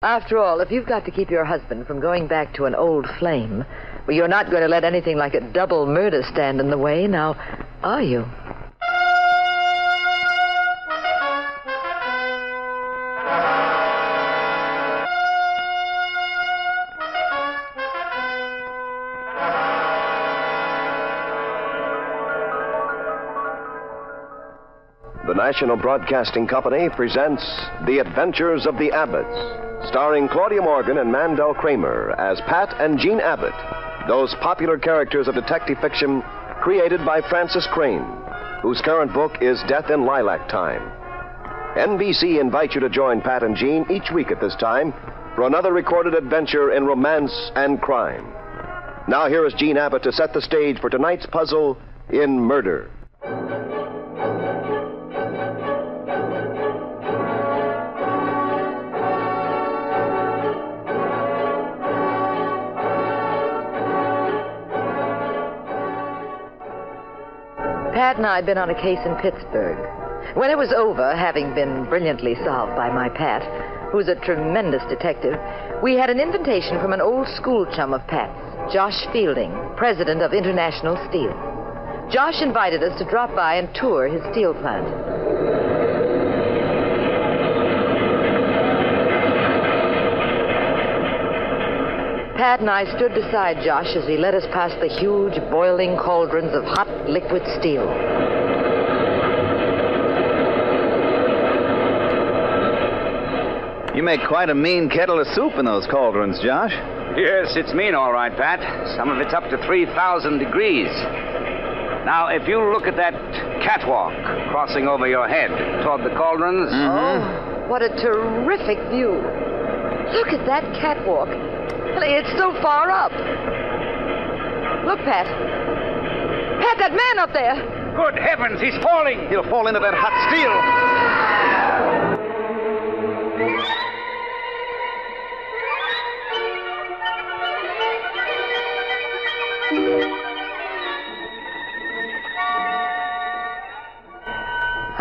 After all, if you've got to keep your husband from going back to an old flame, well, you're not going to let anything like a double murder stand in the way, now, are you? The National Broadcasting Company presents The Adventures of the Abbotts, starring Claudia Morgan and Mandel Kramer as Pat and Jean Abbott, those popular characters of detective fiction created by Francis Crane, whose current book is Death in Lilac Time. NBC invites you to join Pat and Jean each week at this time for another recorded adventure in romance and crime. Now here is Jean Abbott to set the stage for tonight's puzzle in murder. Pat and I had been on a case in Pittsburgh. When it was over, having been brilliantly solved by my Pat, who's a tremendous detective, we had an invitation from an old school chum of Pat's, Josh Fielding, president of International Steel. Josh invited us to drop by and tour his steel plant. Pat and I stood beside Josh as he led us past the huge boiling cauldrons of hot liquid steel. You make quite a mean kettle of soup in those cauldrons, Josh. Yes, it's mean, all right, Pat. Some of it's up to 3,000 degrees. Now, if you look at that catwalk crossing over your head toward the cauldrons... Mm-hmm. Oh, what a terrific view. Look at that catwalk. It's so far up. Look, Pat. Pat, that man up there. Good heavens, he's falling. He'll fall into that hot steel.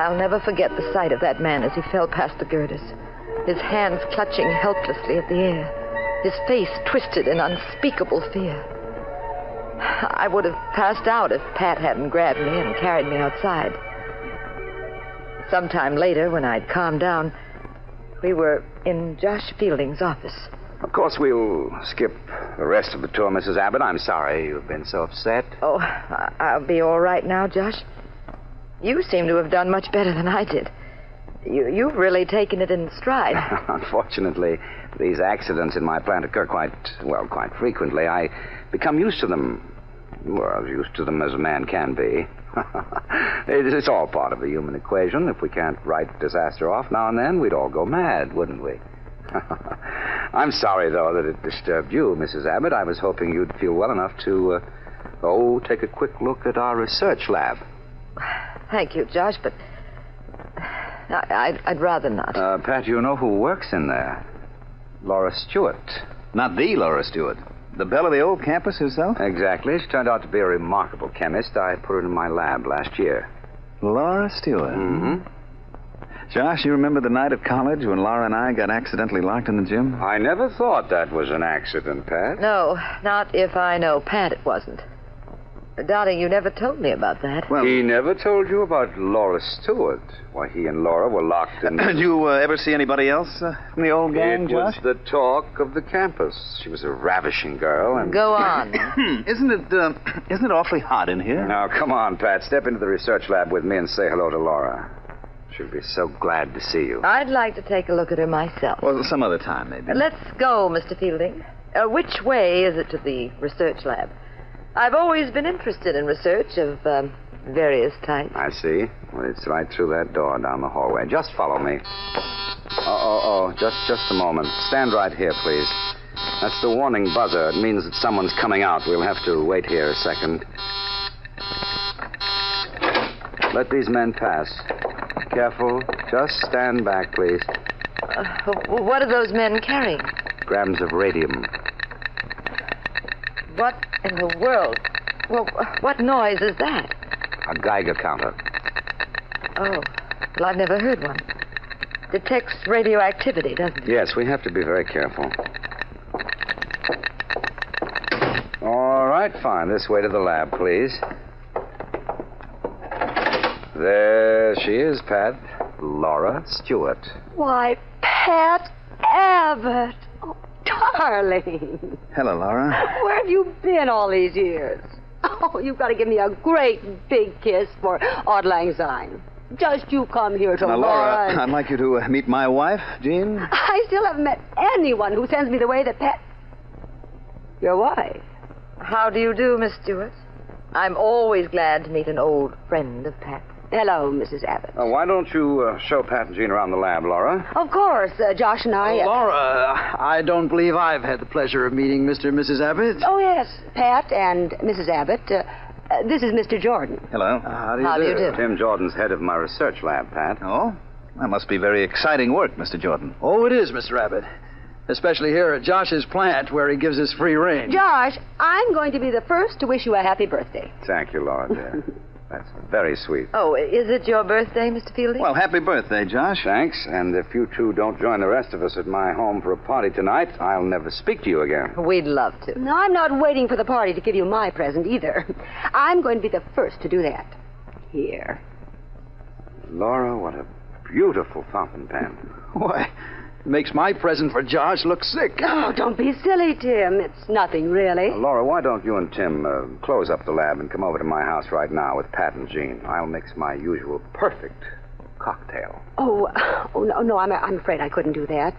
I'll never forget the sight of that man as he fell past the girders, his hands clutching helplessly at the air, his face twisted in unspeakable fear. I would have passed out if Pat hadn't grabbed me and carried me outside. Sometime later, when I'd calmed down, we were in Josh Fielding's office. Of course, we'll skip the rest of the tour, Mrs. Abbott. I'm sorry you've been so upset. Oh, I'll be all right now, Josh. You seem to have done much better than I did. You've really taken it in stride. Unfortunately, these accidents in my plant occur quite frequently. I become used to them. Well, as used to them as a man can be. It's all part of the human equation. If we can't write disaster off now and then, we'd all go mad, wouldn't we? I'm sorry, though, that it disturbed you, Mrs. Abbott. I was hoping you'd feel well enough to, take a quick look at our research lab. Thank you, Josh, but... I'd rather not. Pat, you know who works in there? Laura Stewart. Not the Laura Stewart. The belle of the old campus herself? Exactly. She turned out to be a remarkable chemist. I put her in my lab last year. Laura Stewart? Mm-hmm. Josh, you remember the night at college when Laura and I got accidentally locked in the gym? I never thought that was an accident, Pat. No, not if I know Pat, it wasn't. Darling, you never told me about that. Well, he never told you about Laura Stewart? Why, he and Laura were locked in... Did you ever see anybody else from the old gang, Josh? It was the talk of the campus. She was a ravishing girl and... Go on. Isn't it awfully hot in here? Now, come on, Pat. Step into the research lab with me and say hello to Laura. She'll be so glad to see you. I'd like to take a look at her myself. Well, some other time, maybe. Let's go, Mr. Fielding. Which way is it to the research lab? I've always been interested in research of various types. I see. Well, it's right through that door down the hallway. Just follow me. Just a moment. Stand right here, please. That's the warning buzzer. It means that someone's coming out. We'll have to wait here a second. Let these men pass. Careful. Just stand back, please. What are those men carrying? Grams of radium. What in the world? Well, what noise is that? A Geiger counter. Oh, well, I've never heard one. detects radioactivity, doesn't it? Yes, we have to be very careful. All right, fine. This way to the lab, please. There she is, Pat. Laura Stewart. Why, Pat Abbott. Oh, darling. Hello, Laura. Where have you been all these years? Oh, you've got to give me a great big kiss for Auld Lang Syne. Just you come here tomorrow. Now, Laura, I'd like you to meet my wife, Jean. I still haven't met anyone who sends me the way that Pat... Your wife. How do you do, Miss Stewart? I'm always glad to meet an old friend of Pat's. Hello, Mrs. Abbott. Why don't you show Pat and Jean around the lab, Laura? Of course. Josh and I... Laura, I don't believe I've had the pleasure of meeting Mr. and Mrs. Abbott. Oh, yes. Pat and Mrs. Abbott. This is Mr. Jordan. Hello. How do you do? Tim Jordan's head of my research lab, Pat. Oh? That must be very exciting work, Mr. Jordan. Oh, it is, Mr. Abbott. Especially here at Josh's plant, where he gives us free rein. Josh, I'm going to be the first to wish you a happy birthday. Thank you, Laura, dear. That's very sweet. Oh, is it your birthday, Mr. Fielding? Well, happy birthday, Josh. Thanks. And if you two don't join the rest of us at my home for a party tonight, I'll never speak to you again. We'd love to. No, I'm not waiting for the party to give you my present either. I'm going to be the first to do that. Here. Laura, what a beautiful fountain pen. Why, it makes my present for Josh look sick. Oh, don't be silly, Tim. It's nothing, really. Laura, why don't you and Tim close up the lab and come over to my house right now with Pat and Jean? I'll mix my usual perfect cocktail. Oh, no, I'm afraid I couldn't do that.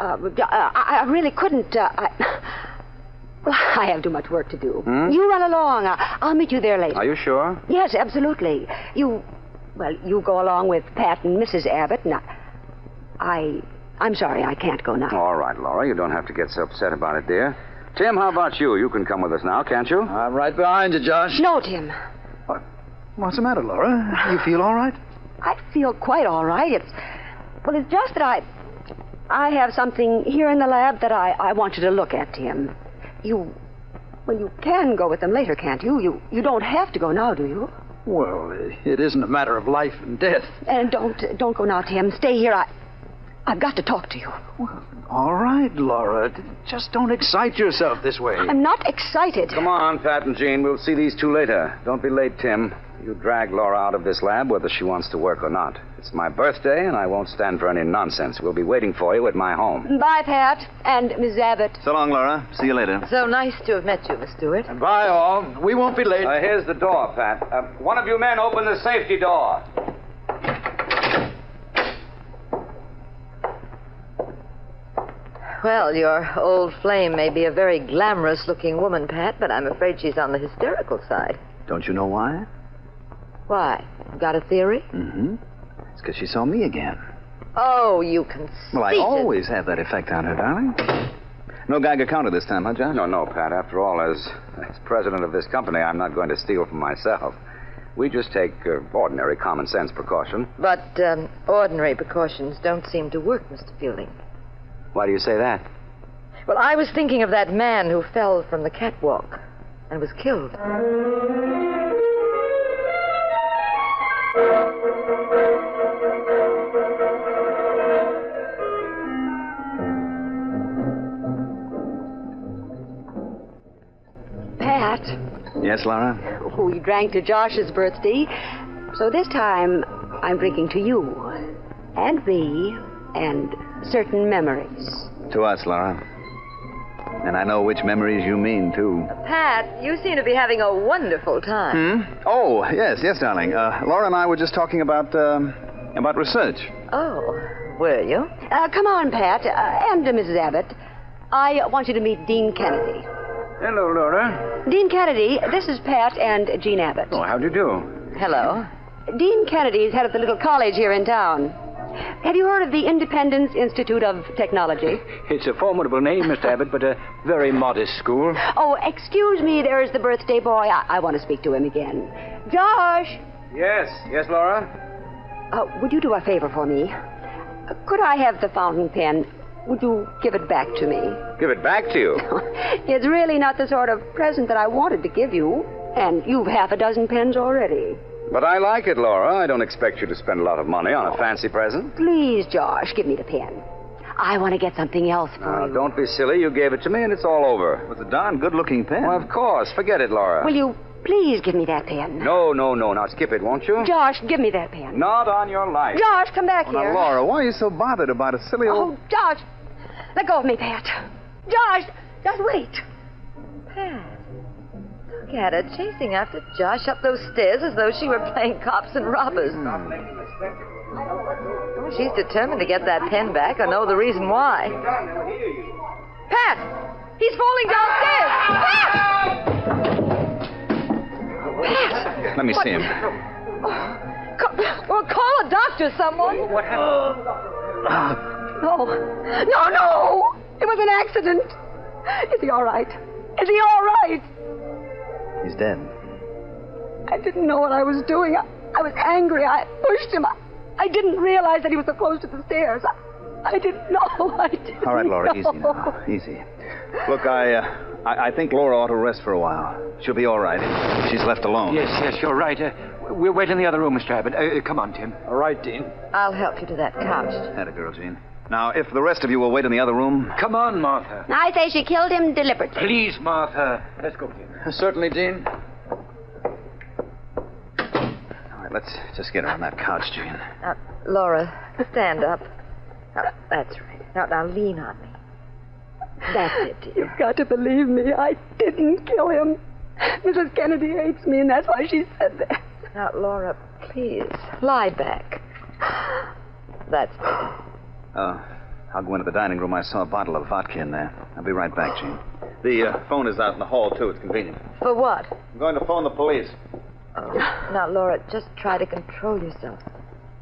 I really couldn't. I have too much work to do. Hmm? You run along. I'll meet you there later. Are you sure? Yes, absolutely. You go along with Pat and Mrs. Abbott, and I'm sorry, I can't go now. All right, Laura, you don't have to get so upset about it, dear. Tim, how about you? You can come with us now, can't you? I'm right behind you, Josh. No, Tim. What's the matter, Laura? You feel all right? I feel quite all right. It's just that I have something here in the lab that I want you to look at, Tim. You can go with them later, can't you? You don't have to go now, do you? Well, it isn't a matter of life and death. And don't go now, Tim. Stay here. I've got to talk to you. Well, all right, Laura. Just don't excite yourself this way. I'm not excited. Come on, Pat and Jean. We'll see these two later. Don't be late, Tim. You drag Laura out of this lab whether she wants to work or not. It's my birthday, and I won't stand for any nonsense. We'll be waiting for you at my home. Bye, Pat and Miss Abbott. So long, Laura. See you later. So nice to have met you, Miss Stewart. And bye, all. We won't be late. Here's the door, Pat. One of you men open the safety door. Well, your old flame may be a very glamorous-looking woman, Pat, but I'm afraid she's on the hysterical side. Don't you know why? Why? Got a theory? Mm-hmm. It's because she saw me again. Oh, you conceited. Well, I always have that effect on her, darling. No Geiger counter this time, huh, John? No, Pat. After all, as president of this company, I'm not going to steal from myself. We just take ordinary common-sense precaution. But ordinary precautions don't seem to work, Mr. Fielding. Why do you say that? Well, I was thinking of that man who fell from the catwalk and was killed. Pat. Yes, Laura? We drank to Josh's birthday, so this time I'm drinking to you and me and... certain memories. To us, Laura. And I know which memories you mean, too. Pat, you seem to be having a wonderful time. Hmm? Oh, yes, darling. Laura and I were just talking about research. Oh, were you? Come on, Pat, and Mrs. Abbott. I want you to meet Dean Kennedy. Hello, Laura. Dean Kennedy, this is Pat and Jean Abbott. Oh, how do you do? Hello. Dean Kennedy is head of the little college here in town. Have you heard of the Independence Institute of Technology? It's a formidable name, Mr. Abbott, but a very modest school. Oh, excuse me, there is the birthday boy. I want to speak to him again. Josh! Yes, Laura? Would you do a favor for me? Could I have the fountain pen? Would you give it back to me? Give it back to you? It's really not the sort of present that I wanted to give you. And you've half a dozen pens already. But I like it, Laura. I don't expect you to spend a lot of money on a fancy present. Please, Josh, give me the pen. I want to get something else for you. Don't be silly. You gave it to me and it's all over. With a darn good-looking pen. Well, of course. Forget it, Laura. Will you please give me that pen? No, no, no. Now, skip it, won't you? Josh, give me that pen. Not on your life. Josh, come back here. Now, Laura, why are you so bothered about a silly old... Oh, Josh. Let go of me, Pat. Josh, just wait. Pat. Look at her, chasing after Josh up those stairs as though she were playing cops and robbers. She's determined to get that pen back or know the reason why. Pat! He's falling downstairs! Pat! Pat! Let me see him. Well, call a doctor, someone. What happened? No. No, no! It was an accident. Is he all right? Is he all right? He's dead. I didn't know what I was doing. I was angry. I pushed him. I didn't realize that he was so close to the stairs. I didn't know. I didn't All right, Laura, know. Easy now. Easy. Look, I think Laura ought to rest for a while. She'll be all right if she's left alone. Yes, yes, you're right. We'll wait in the other room, Mr. Abbott. Come on, Tim. All right, Dean. I'll help you to that couch. Atta girl, Jean. Now, if the rest of you will wait in the other room... Come on, Martha. I say she killed him deliberately. Please, Martha. Let's go, Dean. Certainly, Dean. All right, let's just get her on that couch, Jean. Now, Laura, stand up. Now, that's right. Now, lean on me. That's it, dear. You've got to believe me. I didn't kill him. Mrs. Kennedy hates me, and that's why she said that. Now, Laura, please, lie back. That's better. I'll go into the dining room. I saw a bottle of vodka in there. I'll be right back, Jean. The phone is out in the hall, too. It's convenient. For what? I'm going to phone the police. Oh. Now, Laura, just try to control yourself.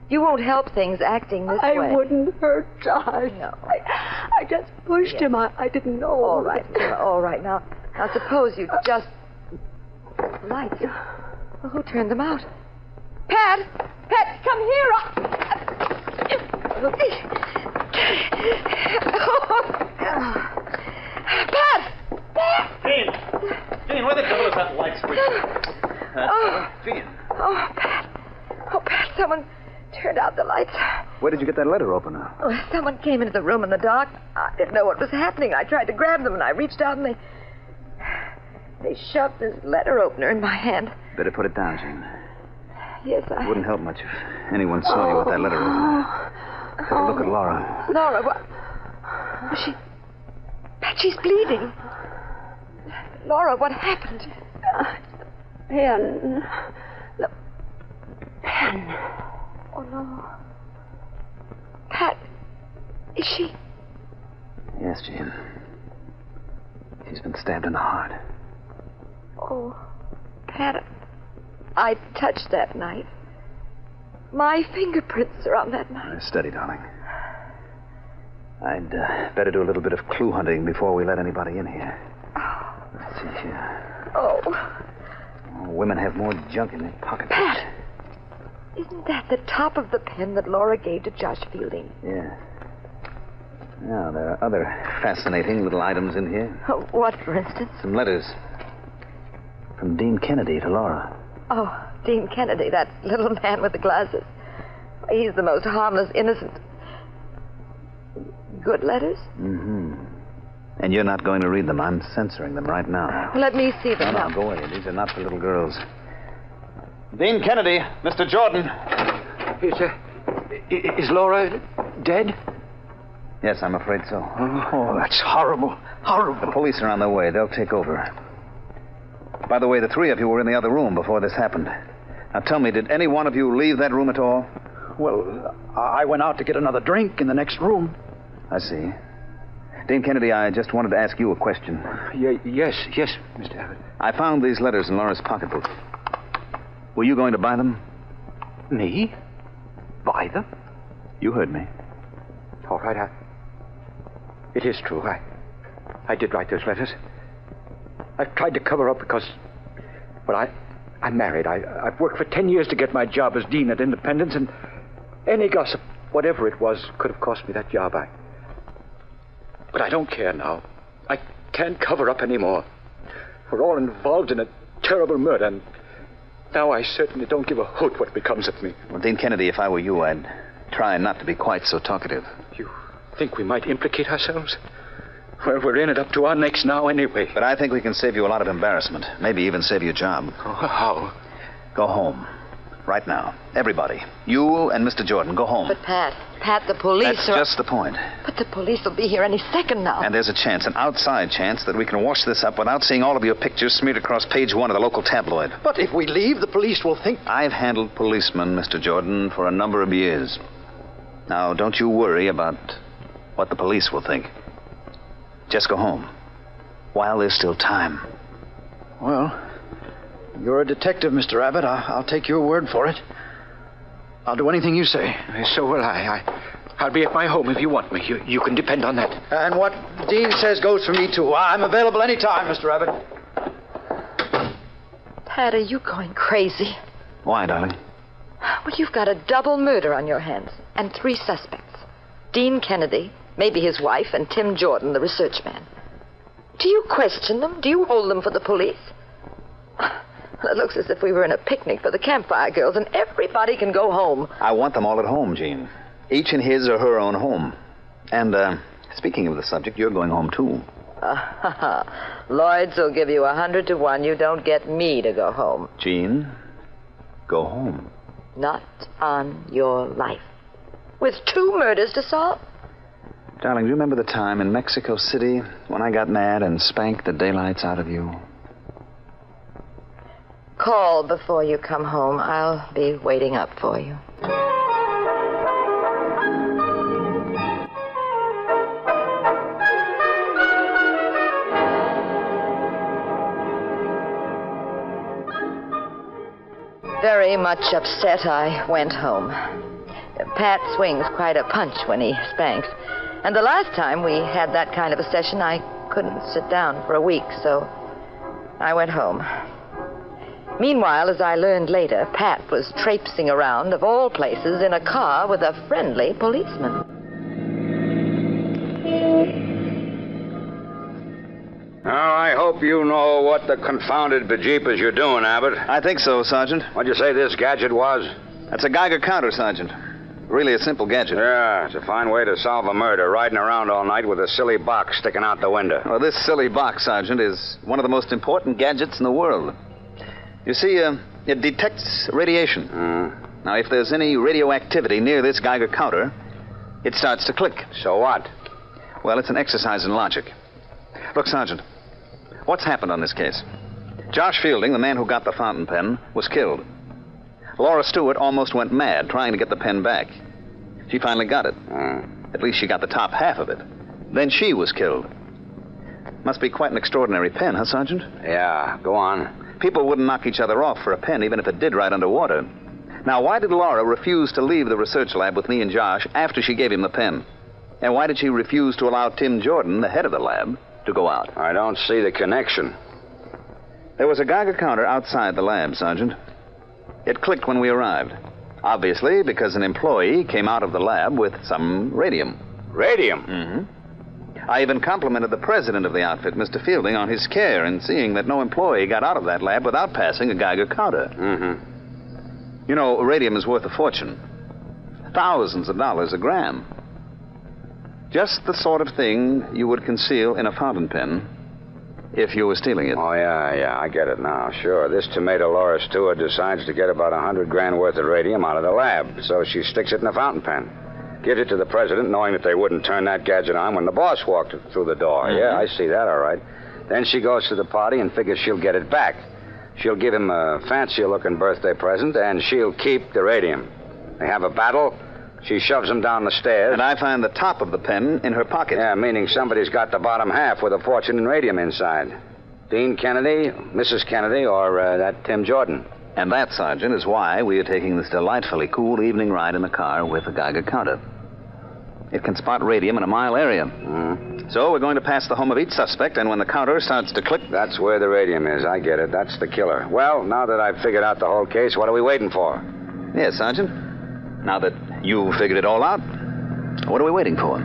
You won't help things acting this way. I wouldn't hurt Josh. No. I just pushed him. I didn't know. All right, Laura, all right. Now, suppose you just... The lights. Well, who turned them out? Pat! Pat, come here! Pat! Pat! Jean! Jean, where the devil is that light switch? Jean. Oh, Pat. Oh, Pat, someone turned out the lights. Where did you get that letter opener? Oh, someone came into the room in the dark. I didn't know what was happening. I tried to grab them, and I reached out, and they shoved this letter opener in my hand. Better put it down, Jean. Yes, I... It wouldn't help much if anyone saw you with that letter opener. Oh, look at Laura. Laura, what? She... Pat, she's bleeding. Laura, what happened? Pen. The pen. Oh, no. Pat, is she... Yes, Jean. She's been stabbed in the heart. Oh, Pat, I touched that knife. My fingerprints are on that knife. Steady, darling. I'd better do a little bit of clue hunting before we let anybody in here. Oh. Let's see here. Oh. Women have more junk in their pockets. Pat! Isn't that the top of the pen that Laura gave to Josh Fielding? Yeah. Now, there are other fascinating little items in here. Oh, what, for instance? Some letters. From Dean Kennedy to Laura. Oh, Dean Kennedy, that little man with the glasses. He's the most harmless, innocent. Good letters? Mm-hmm. And you're not going to read them. I'm censoring them right now. Let me see them. No, go away. These are not for little girls. Dean Kennedy, Mr. Jordan. Is Laura dead? Yes, I'm afraid so. Oh, that's horrible. Horrible. The police are on their way. They'll take over. By the way, the three of you were in the other room before this happened. Now, tell me, did any one of you leave that room at all? Well, I went out to get another drink in the next room. I see. Dean Kennedy, I just wanted to ask you a question. Yes, Mr. Abbott. I found these letters in Laura's pocketbook. Were you going to buy them? Me? Buy them? You heard me. All right, It is true. I did write those letters. I've tried to cover up because, well, I'm married. I've worked for 10 years to get my job as dean at Independence, and any gossip, whatever it was, could have cost me that job. But I don't care now. I can't cover up anymore. We're all involved in a terrible murder, and Now I certainly don't give a hoot what becomes of me. Well, Dean Kennedy, if I were you, I'd try not to be quite so talkative. You think we might implicate ourselves? Well, we're in it up to our necks now anyway. But I think we can save you a lot of embarrassment. Maybe even save you a job. Oh, how? Go home. Right now. Everybody. You and Mr. Jordan, go home. But, Pat, the police are... That's just the point. But the police will be here any second now. And there's a chance, an outside chance, that we can wash this up without seeing all of your pictures smeared across page one of the local tabloid. But if we leave, the police will think... I've handled policemen, Mr. Jordan, for a number of years. Now, don't you worry about what the police will think. Just go home. While there's still time. Well... You're a detective, Mr. Abbott. I'll take your word for it. I'll do anything you say. So will I. I'll be at my home if you want me. You can depend on that. And what Dean says goes for me, too. I'm available any time, Mr. Abbott. Pat, are you going crazy? Why, darling? Well, you've got a double murder on your hands and three suspects. Dean Kennedy, maybe his wife, and Tim Jordan, the research man. Do you question them? Do you hold them for the police? Well, it looks as if we were in a picnic for the campfire girls, and everybody can go home. I want them all at home, Jean. Each in his or her own home. And, speaking of the subject, you're going home, too. Lloyd's will give you 100 to 1. You don't get me to go home. Jean, go home. Not on your life. With 2 murders to solve? Darling, do you remember the time in Mexico City when I got mad and spanked the daylights out of you? Call before you come home. I'll be waiting up for you. Very much upset, I went home. Pat swings quite a punch when he spanks. And the last time we had that kind of a session, I couldn't sit down for a week, so I went home. Meanwhile, as I learned later, Pat was traipsing around, of all places, in a car with a friendly policeman. Now, I hope you know what the confounded bejeepers you're doing, Abbott. I think so, Sergeant. What'd you say this gadget was? That's a Geiger counter, Sergeant. Really a simple gadget. Yeah, it's a fine way to solve a murder, riding around all night with a silly box sticking out the window. Well, this silly box, Sergeant, is one of the most important gadgets in the world. You see, it detects radiation. Now, if there's any radioactivity near this Geiger counter, it starts to click. So what? Well, it's an exercise in logic. Look, Sergeant, what's happened on this case? Josh Fielding, the man who got the fountain pen, was killed. Laura Stewart almost went mad trying to get the pen back. She finally got it. At least she got the top half of it. Then she was killed. Must be quite an extraordinary pen, huh, Sergeant? Yeah, go on. People wouldn't knock each other off for a pen, even if it did right underwater. Now, why did Laura refuse to leave the research lab with me and Josh after she gave him the pen? And why did she refuse to allow Tim Jordan, the head of the lab, to go out? I don't see the connection. There was a Geiger counter outside the lab, Sergeant. It clicked when we arrived. Obviously, because an employee came out of the lab with some radium. Radium? Mm-hmm. I even complimented the president of the outfit, Mr. Fielding, on his care in seeing that no employee got out of that lab without passing a Geiger counter. Mm-hmm. You know, radium is worth a fortune. Thousands of dollars a gram. Just the sort of thing you would conceal in a fountain pen if you were stealing it. Oh, yeah, I get it now, sure. This tomato Laura Stewart decides to get about 100 grand worth of radium out of the lab, so she sticks it in a fountain pen. Gives it to the president, knowing that they wouldn't turn that gadget on when the boss walked through the door. Mm-hmm. Yeah, I see that, all right. Then she goes to the party and figures she'll get it back. She'll give him a fancier-looking birthday present, and she'll keep the radium. They have a battle. She shoves him down the stairs. And I find the top of the pen in her pocket. Yeah, meaning somebody's got the bottom half with a fortune in radium inside. Dean Kennedy, Mrs. Kennedy, or that Tim Jordan. And that, Sergeant, is why we are taking this delightfully cool evening ride in the car with a Geiger counter. It can spot radium in a mile area. Mm. So we're going to pass the home of each suspect, and when the counter starts to click... That's where the radium is. I get it. That's the killer. Well, now that I've figured out the whole case, what are we waiting for? Yes, Sergeant. Now that you've figured it all out, what are we waiting for?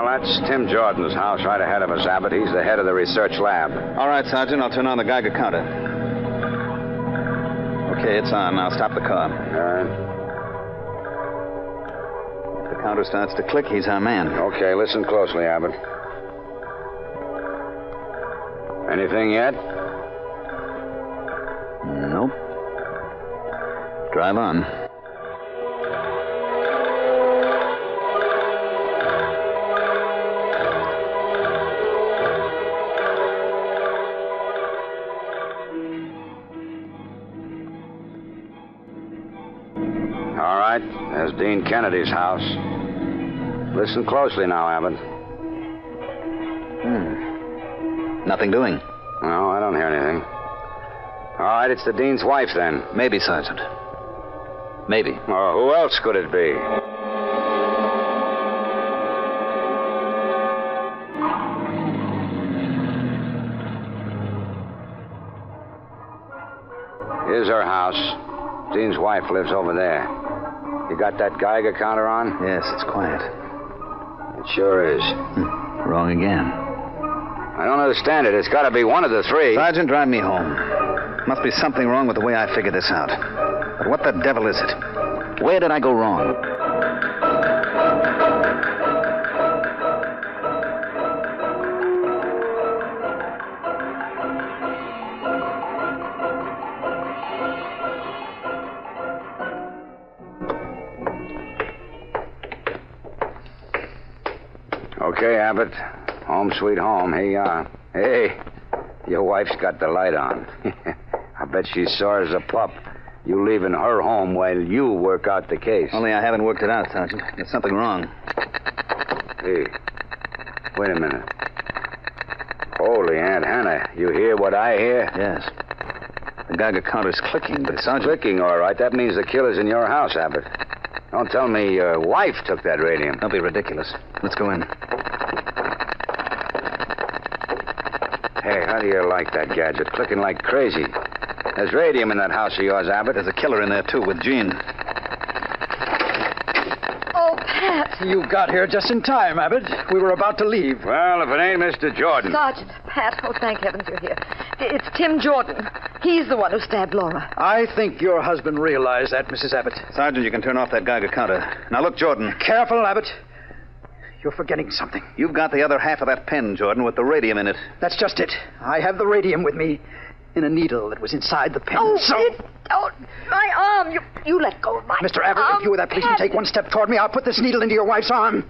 Well, that's Tim Jordan's house right ahead of us, Abbott. He's the head of the research lab. All right, Sergeant, I'll turn on the Geiger counter. Okay, it's on. Now stop the car. All right. If the counter starts to click, he's our man. Okay, listen closely, Abbott. Anything yet? Nope. Drive on. All right, there's Dean Kennedy's house. Listen closely now, Abbott. Nothing doing. No, I don't hear anything. All right, it's the dean's wife, then. Maybe, Sergeant. Maybe. Or who else could it be? Here's her house. Dean's wife lives over there. You got that Geiger counter on? Yes, it's quiet. It sure is. Wrong again. I don't understand it. It's got to be one of the three. Sergeant, drive me home. Must be something wrong with the way I figured this out. But what the devil is it? Where did I go wrong? Okay, Abbott. Home sweet home. Here you are. Hey, your wife's got the light on. I bet she's sore as a pup. You leaving her home while you work out the case. Only I haven't worked it out, Sergeant. There's something wrong. Hey, wait a minute. Holy Aunt Hannah, you hear what I hear? Yes. The Geiger counter's clicking, but Sergeant... It's clicking, all right. That means the killer's in your house, Abbott. Don't tell me your wife took that radium. Don't be ridiculous. Let's go in. Hey, how do you like that gadget? Clicking like crazy. There's radium in that house of yours, Abbott. There's a killer in there, too, with Jean. Oh, Pat. You got here just in time, Abbott. We were about to leave. Well, if it ain't Mr. Jordan. Sergeant, Pat, oh, thank heavens you're here. It's Tim Jordan. He's the one who stabbed Laura. I think your husband realized that, Mrs. Abbott. Sergeant, you can turn off that Geiger counter. Now, look, Jordan. Careful, Abbott. You're forgetting something. You've got the other half of that pen, Jordan, with the radium in it. That's just it. I have the radium with me. In a needle that was inside the pen. Oh, so... Oh, my arm. You let go of my arm. Mr. Abbott, if you were that policeman, take one step toward me. I'll put this needle into your wife's arm.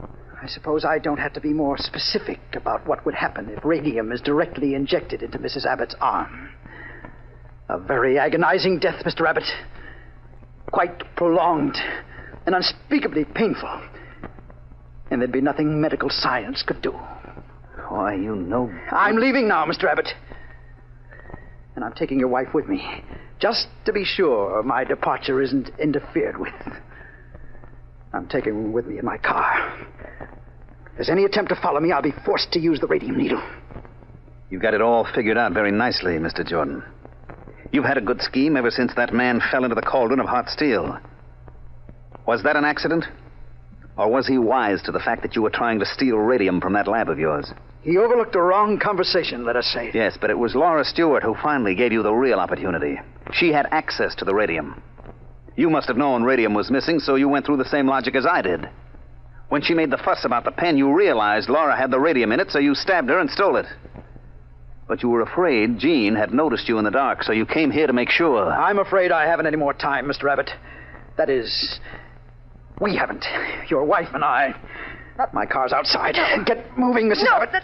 I suppose I don't have to be more specific about what would happen if radium is directly injected into Mrs. Abbott's arm. A very agonizing death, Mr. Abbott. Quite prolonged and unspeakably painful. And there'd be nothing medical science could do. Why, you know... I'm leaving now, Mr. Abbott. And I'm taking your wife with me, just to be sure my departure isn't interfered with. I'm taking her with me in my car. If there's any attempt to follow me, I'll be forced to use the radium needle. You've got it all figured out very nicely, Mr. Jordan. You've had a good scheme ever since that man fell into the cauldron of hot steel. Was that an accident? Or was he wise to the fact that you were trying to steal radium from that lab of yours? He overlooked a wrong conversation, let us say. Yes, but it was Laura Stewart who finally gave you the real opportunity. She had access to the radium. You must have known radium was missing, so you went through the same logic as I did. When she made the fuss about the pen, you realized Laura had the radium in it, so you stabbed her and stole it. But you were afraid Jean had noticed you in the dark, so you came here to make sure. I'm afraid I haven't any more time, Mr. Abbott. That is, we haven't. Your wife and I... My car's outside. Get moving, Mrs. Abbott. Let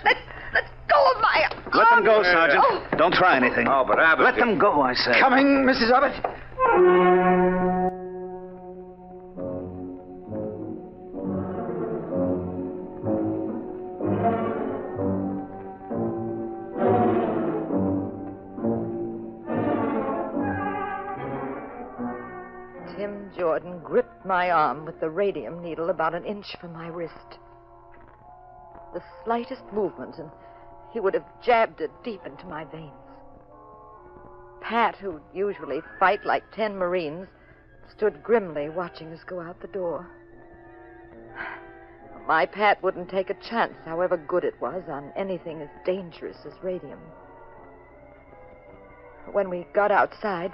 go of my arm. Let them go, Sergeant. Oh. Don't try anything. Oh, but Abbott... Let them go, I said. Coming, Mrs. Abbott. Tim Jordan gripped my arm with the radium needle about an inch from my wrist. The slightest movement, and he would have jabbed it deep into my veins. Pat, who'd usually fight like 10 Marines, stood grimly watching us go out the door. My Pat wouldn't take a chance, however good it was, on anything as dangerous as radium. When we got outside,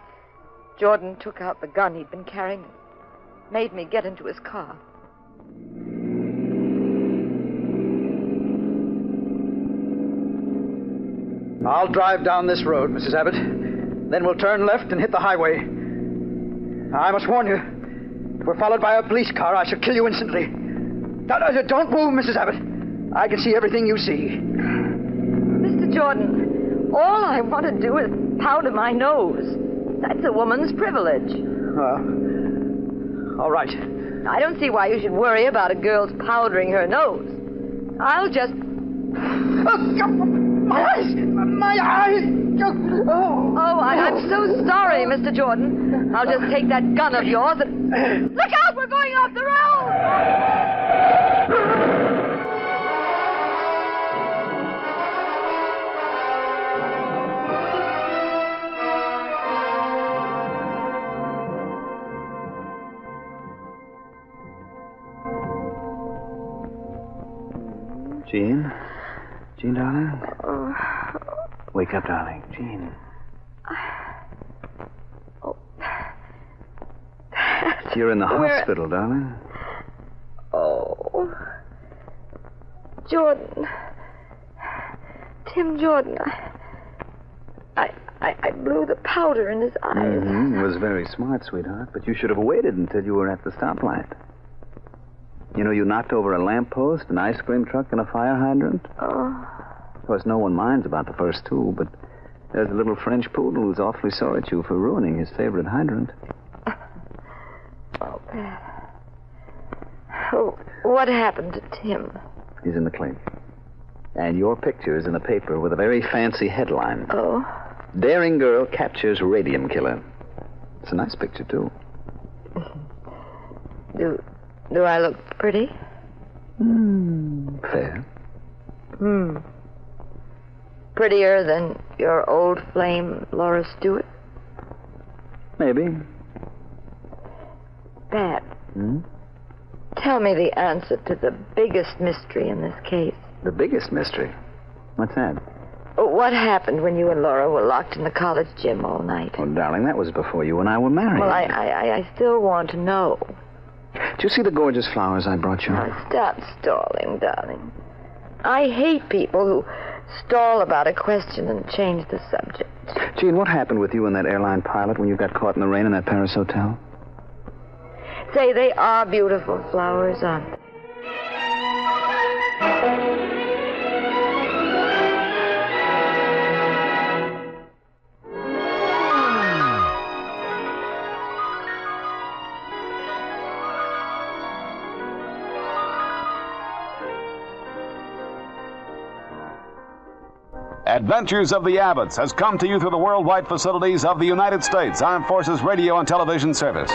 Jordan took out the gun he'd been carrying and made me get into his car. I'll drive down this road, Mrs. Abbott. Then we'll turn left and hit the highway. I must warn you, if we're followed by a police car, I shall kill you instantly. Don't move, Mrs. Abbott. I can see everything you see. Mr. Jordan, all I want to do is powder my nose. That's a woman's privilege. Well, all right. I don't see why you should worry about a girl's powdering her nose. I'll just... My eyes! My eyes! Oh, I'm so sorry, Mr. Jordan. I'll just take that gun of yours and... Look out! We're going off the road! Jean? Jean, darling? Wake up, darling. Jean. Oh. Pat. You're in the hospital, darling. Oh. Jordan. Tim Jordan. I blew the powder in his eyes. Mm-hmm. It was very smart, sweetheart, but you should have waited until you were at the stoplight. You know, you knocked over a lamppost, an ice cream truck, and a fire hydrant. Oh. Of course, no one minds about the first two, but there's a little French poodle who's awfully sorry at you for ruining his favorite hydrant. Oh, Pat. Oh, what happened to Tim? He's in the clinic. And your picture is in the paper with a very fancy headline. Oh? Daring girl captures radium killer. It's a nice picture, too. Do I look pretty? Fair. Prettier than your old flame, Laura Stewart? Maybe. Pat. Tell me the answer to the biggest mystery in this case. The biggest mystery? What's that? What happened when you and Laura were locked in the college gym all night? Oh, darling, that was before you and I were married. Well, I still want to know. Do you see the gorgeous flowers I brought you? Now, stop stalling, darling. I hate people who stall about a question and change the subject. Jean, what happened with you and that airline pilot when you got caught in the rain in that Paris hotel? Say, they are beautiful flowers, aren't they? Adventures of the Abbotts has come to you through the worldwide facilities of the United States Armed Forces Radio and Television Service.